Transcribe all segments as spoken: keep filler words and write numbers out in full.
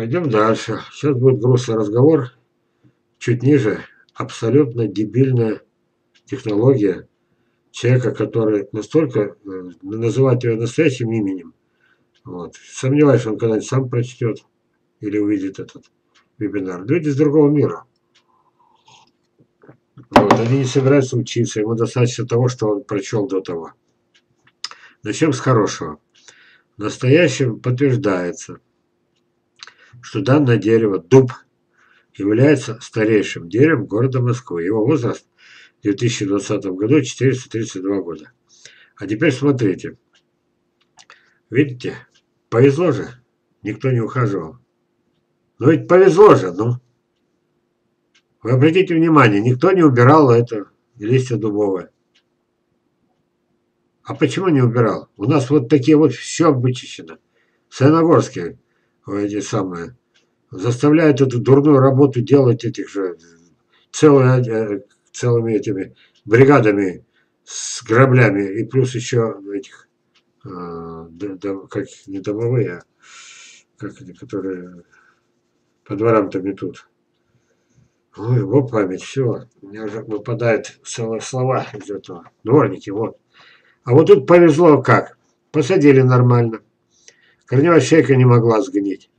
Пойдем дальше. Сейчас будет грустный разговор. Чуть ниже. Абсолютно дебильная технология человека, который настолько называть его настоящим именем. Вот. Сомневаюсь, он когда-нибудь сам прочтет или увидит этот вебинар. Люди из другого мира. Вот. Они не собираются учиться. Ему достаточно того, что он прочел до того. Начнем с хорошего. Настоящим подтверждается, что данное дерево, дуб, является старейшим деревом города Москвы. Его возраст в две тысячи двадцатом году четыреста тридцать два года. А теперь смотрите. Видите, повезло же, никто не ухаживал. Но ведь повезло же, ну. Вы обратите внимание, никто не убирал это листья дубовые. А почему не убирал? У нас вот такие вот все вычищено. Саяногорские эти самые заставляют эту дурную работу делать этих же целыми, целыми этими бригадами с граблями и плюс еще этих э, дом, как не домовые, а как они, которые по дворам там метут. Ну, его память, все. У меня уже выпадают целые слова из этого. Дворники, вот. А вот тут повезло как. Посадили нормально. Корневая щейка не могла сгнить.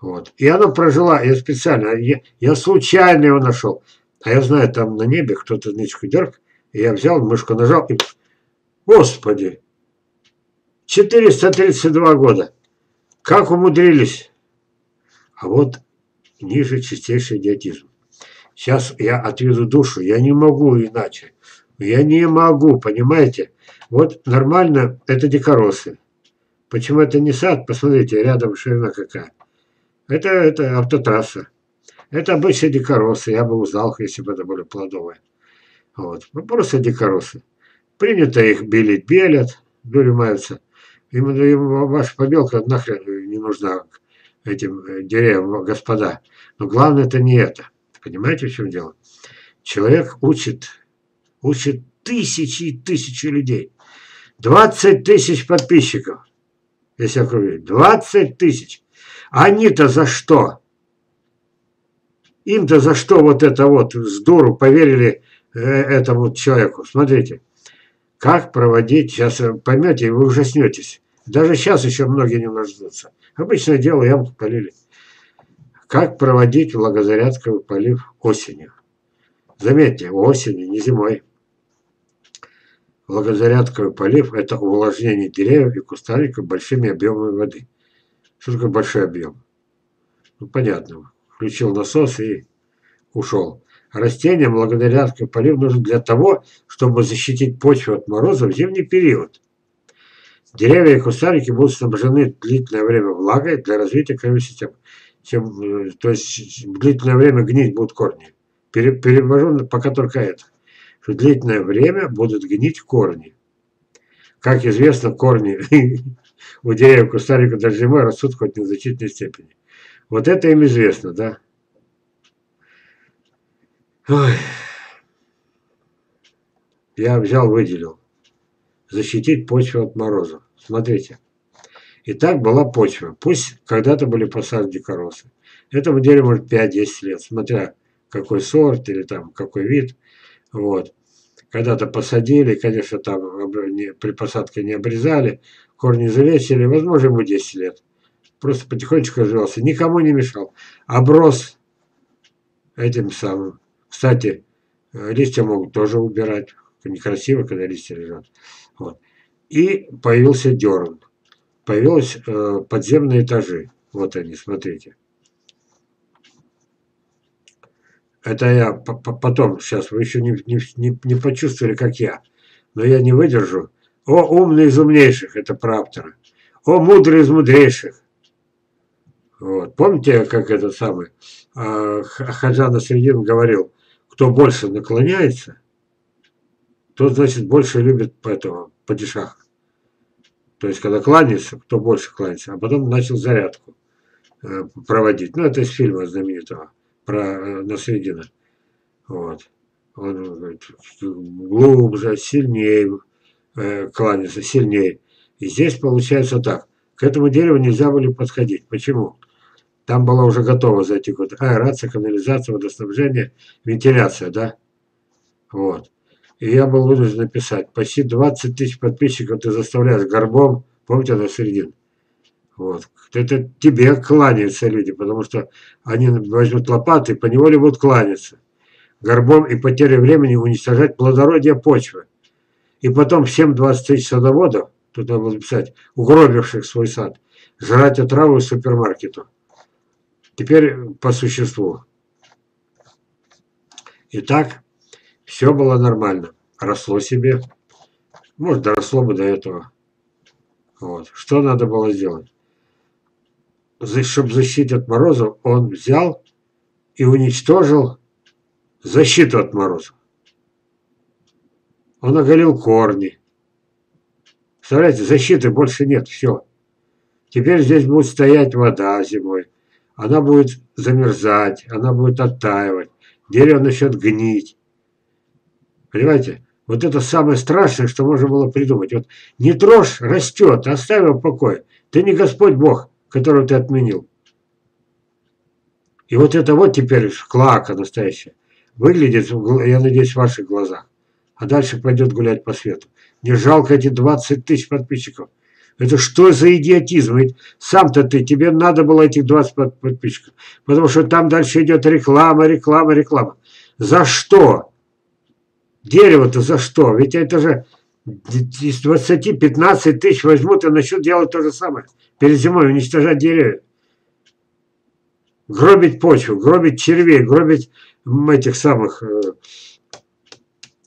Вот. И она прожила, я специально, я, я случайно его нашел. А я знаю, там на небе кто-то нычку дерг, и я взял, мышку нажал, и... Господи! четыреста тридцать два года. Как умудрились? А вот ниже чистейший идиотизм. Сейчас я отведу душу, я не могу иначе. Я не могу, понимаете? Вот нормально, это дикоросы. Почему это не сад? Посмотрите, рядом ширина какая. Это, это автотрасса. Это обычные дикоросы. Я бы узнал, если бы это были плодовые. Вот. Просто дикоросы. Принято их белить, белят, дурмаются. Им, им ваша побелка нахрен не нужна этим деревьям, господа. Но главное это не это. Понимаете, в чем дело? Человек учит, учит тысячи и тысячи людей. двадцать тысяч подписчиков. Если округлить. двадцать тысяч. Они-то за что? Им-то за что вот это вот с дуру поверили этому человеку? Смотрите, как проводить, сейчас поймете, и вы ужаснетесь. Даже сейчас еще многие не ужаснутся. Обычное дело, ямку полили. Как проводить влагозарядковый полив осенью? Заметьте, осенью, не зимой. Влагозарядковый полив – это увлажнение деревьев и кустарников большими объемами воды. Что такое большой объем? Ну, понятно. Включил насос и ушел. Растениям влагозарядковый полив нужен для того, чтобы защитить почву от мороза в зимний период. Деревья и кустарники будут снабжены длительное время влагой для развития корневой системы. Чем, то есть длительное время гнить будут корни. Перевожу пока только это. Что длительное время будут гнить корни. Как известно, корни у деревьев кустарника даже зимой растут хоть в незначительной степени. Вот это им известно, да? Ой. Я взял, выделил. Защитить почву от мороза. Смотрите. И так была почва. Пусть когда-то были посажены дикоросы. Этому дереву может пять-десять лет, смотря какой сорт или там какой вид. Вот. Когда-то посадили, конечно, там при посадке не обрезали, корни залечили, возможно, ему десять лет. Просто потихонечку развивался, никому не мешал. Оброс этим самым. Кстати, листья могут тоже убирать. Некрасиво, когда листья лежат. Вот. И появился дерн. Появились э, подземные этажи. Вот они, смотрите. Это я потом, сейчас вы еще не, не, не почувствовали, как я. Но я не выдержу. О, умный из умнейших, это про автора. О, мудрый из мудрейших. Вот. Помните, как этот самый э, Ходжа Насреддин говорил, кто больше наклоняется, тот, значит, больше любит этого, падишаха. То есть, когда кланяется, кто больше кланяется, а потом начал зарядку э, проводить. Ну, это из фильма знаменитого. Про Насреддина. Вот. Он говорит, глубже, сильнее э, кланяется, сильнее. И здесь получается так. К этому дереву нельзя было подходить. Почему? Там была уже готова за эти годы аэрация, канализация, водоснабжение, вентиляция, да? Вот. И я был вынужден написать. Почти двадцать тысяч подписчиков ты заставляешь горбом, помните, Насреддин? Вот. Это тебе кланяются люди, потому что они возьмут лопаты, по неволе будут кланяться. Горбом и потеря времени уничтожать плодородие почвы. И потом всем двадцать тысяч садоводов, тут надо было писать, угробивших свой сад, жрать отраву из супермаркета. Теперь по существу. Итак, все было нормально. Росло себе. Может, доросло бы до этого. Вот. Что надо было сделать? Чтобы защитить от морозов, он взял и уничтожил защиту от морозов. Он оголил корни. Представляете, защиты больше нет, все. Теперь здесь будет стоять вода зимой. Она будет замерзать, она будет оттаивать. Дерево начнет гнить. Понимаете? Вот это самое страшное, что можно было придумать. Вот не трожь, растет, оставь его в покое. Ты не Господь Бог, которого ты отменил. И вот это вот теперь клоака настоящая. Выглядит, я надеюсь, в ваших глазах. А дальше пойдет гулять по свету. Мне жалко эти двадцать тысяч подписчиков. Это что за идиотизм? Ведь сам-то ты, тебе надо было этих двадцать подписчиков. Потому что там дальше идет реклама, реклама, реклама. За что? Дерево-то за что? Ведь это же из двадцати — пятнадцати тысяч возьмут и начнут делать то же самое. Перед зимой уничтожать деревья. Гробить почву, гробить червей, гробить этих самых...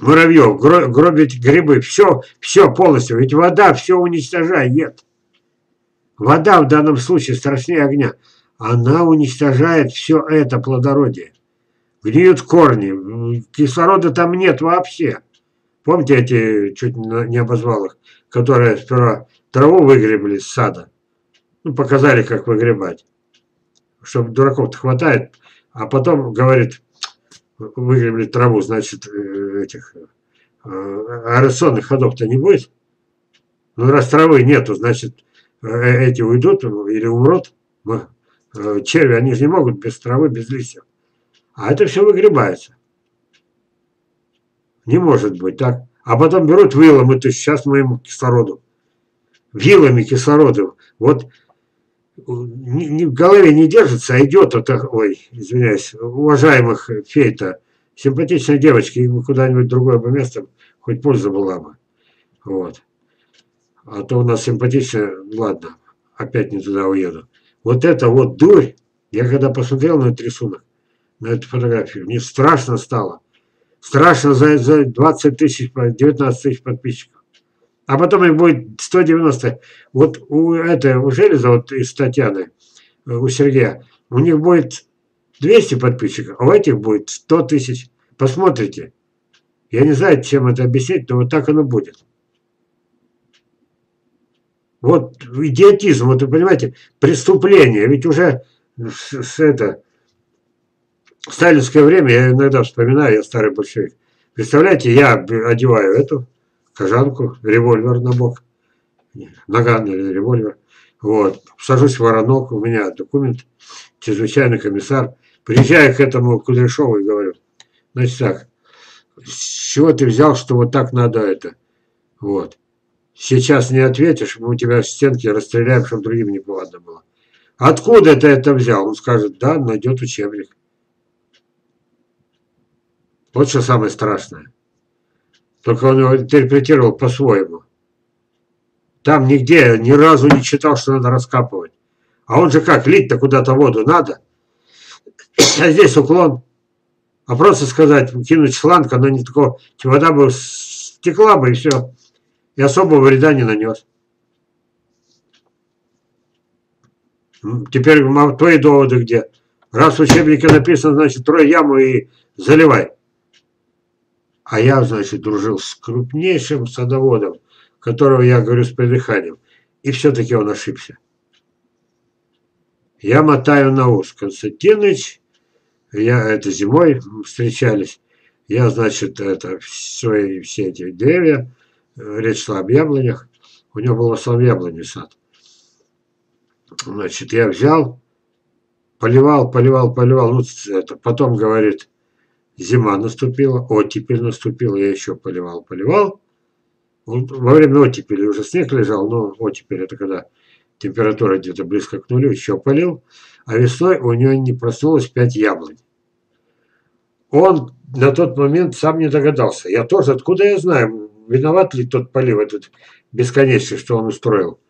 муравьев, гробить грибы, все, все полностью. Ведь вода все уничтожает. Вода в данном случае страшнее огня. Она уничтожает все это плодородие. Гниют корни, кислорода там нет вообще. Помните эти, чуть не обозвал их, которые сперва траву выгребли с сада? Ну, показали, как выгребать. Чтобы дураков-то хватает, а потом говорит... выгребли траву, значит, этих аэрационных ходов-то не будет. Ну, раз травы нету, значит, эти уйдут или умрут. Черви, они же не могут без травы, без листьев. А это все выгребается. Не может быть так. А потом берут вилом, это сейчас моему кислороду. Вилами кислороду. Вот в голове не держится, а идет вот, ой, извиняюсь, уважаемых фейта, симпатичной девочки, их бы куда-нибудь другое бы место, хоть польза была бы. Вот. А то у нас симпатичная, ладно, опять не туда уеду. Вот это вот дурь, я когда посмотрел на этот рисунок, на эту фотографию, мне страшно стало. Страшно за, за двадцать тысяч, девятнадцать тысяч подписчиков. А потом их будет сто девяносто. Вот у этой, у Железова, вот из Татьяны, у Сергея, у них будет двести подписчиков, а у этих будет сто тысяч. Посмотрите. Я не знаю, чем это объяснить, но вот так оно будет. Вот идиотизм, вот вы понимаете, преступление. Ведь уже с, с это, в сталинское время, я иногда вспоминаю, я старый большевик. Представляете, я одеваю эту кожанку, револьвер на бок, наган или револьвер, вот, сажусь в воронок, у меня документ, чрезвычайный комиссар, приезжаю к этому Кудряшову и говорю, значит так, с чего ты взял, что вот так надо это, вот, сейчас не ответишь, мы у тебя в стенке расстреляем, чтобы другим неповадно было. Откуда ты это взял? Он скажет, да, найдет учебник. Вот что самое страшное. Только он его интерпретировал по-своему. Там нигде ни разу не читал, что надо раскапывать. А он же как, лить-то куда-то воду надо. А здесь уклон. А просто сказать, кинуть шланг, она не такого... Вода бы стекла бы и все. И особого вреда не нанес. Теперь твои доводы где? Раз в учебнике написано, значит, трой яму и заливай. А я, значит, дружил с крупнейшим садоводом, которого я говорю с придыханием. И все-таки он ошибся. Я мотаю на ус. Константинович, я это зимой встречались. Я, значит, это все, все эти деревья, речь шла об яблонях. У него был в основном яблоневый сад. Значит, я взял Поливал, поливал, поливал. Ну, это, потом, говорит, зима наступила, оттепель наступила, я еще поливал, поливал. Во время оттепели уже снег лежал, но оттепель это когда температура где-то близко к нулю, еще полил. А весной у него не проснулось пять яблонь. Он на тот момент сам не догадался. Я тоже, откуда я знаю, виноват ли тот полив этот бесконечный, что он устроил.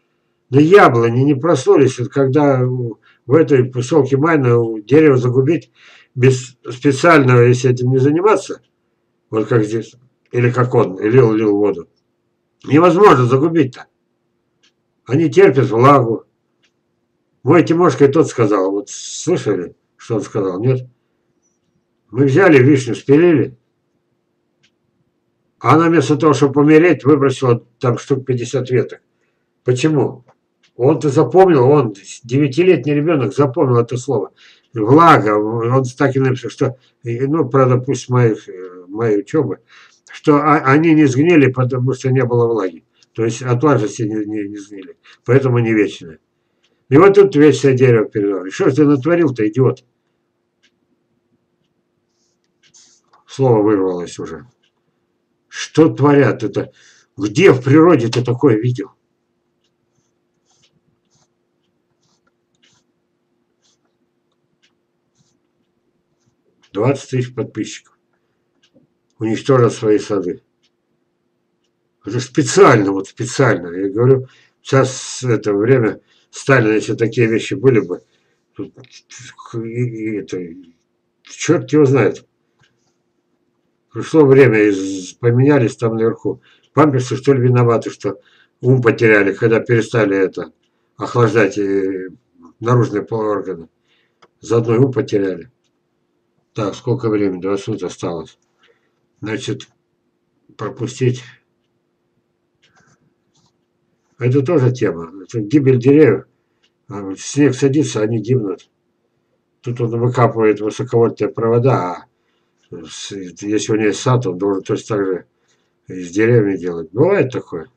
Но яблони не проснулись, когда в этой поселке Майна дерево загубить без специального, если этим не заниматься, вот как здесь, или как он, и лил, лил воду. Невозможно загубить-то. Они терпят влагу. Мой Тимошка и тот сказал, вот слышали, что он сказал? Нет. Мы взяли вишню, спилили, а она вместо того, чтобы помереть, выбросила там штук пятьдесят веток. Почему? Он-то запомнил, он, девятилетний ребенок, запомнил это слово. Влага, он так и написал, что, ну, правда, пусть моих, моей учебы, что они не сгнили, потому что не было влаги. То есть от влажности не, не, не сгнили. Поэтому не вечное. И вот тут вечное дерево передал. Что ж ты натворил-то, идиот? Слово вырвалось уже. Что творят это? Где в природе ты такое видел? двадцать тысяч подписчиков уничтожат свои сады. Это специально, вот специально. Я говорю, сейчас это время Сталина, если такие вещи были бы, тут, это, черт его знает. Пришло время, и поменялись там наверху. Памперсы, что ли, виноваты, что ум потеряли, когда перестали это охлаждать наружные половые органы. Заодно ум потеряли. Так, сколько времени? двадцать минут осталось. Значит, пропустить. Это тоже тема. Это гибель деревьев. Снег садится, они гибнут. Тут он выкапывает высоковольтные провода, а если у него есть сад, он должен точно так же и с деревьями делать. Бывает такое.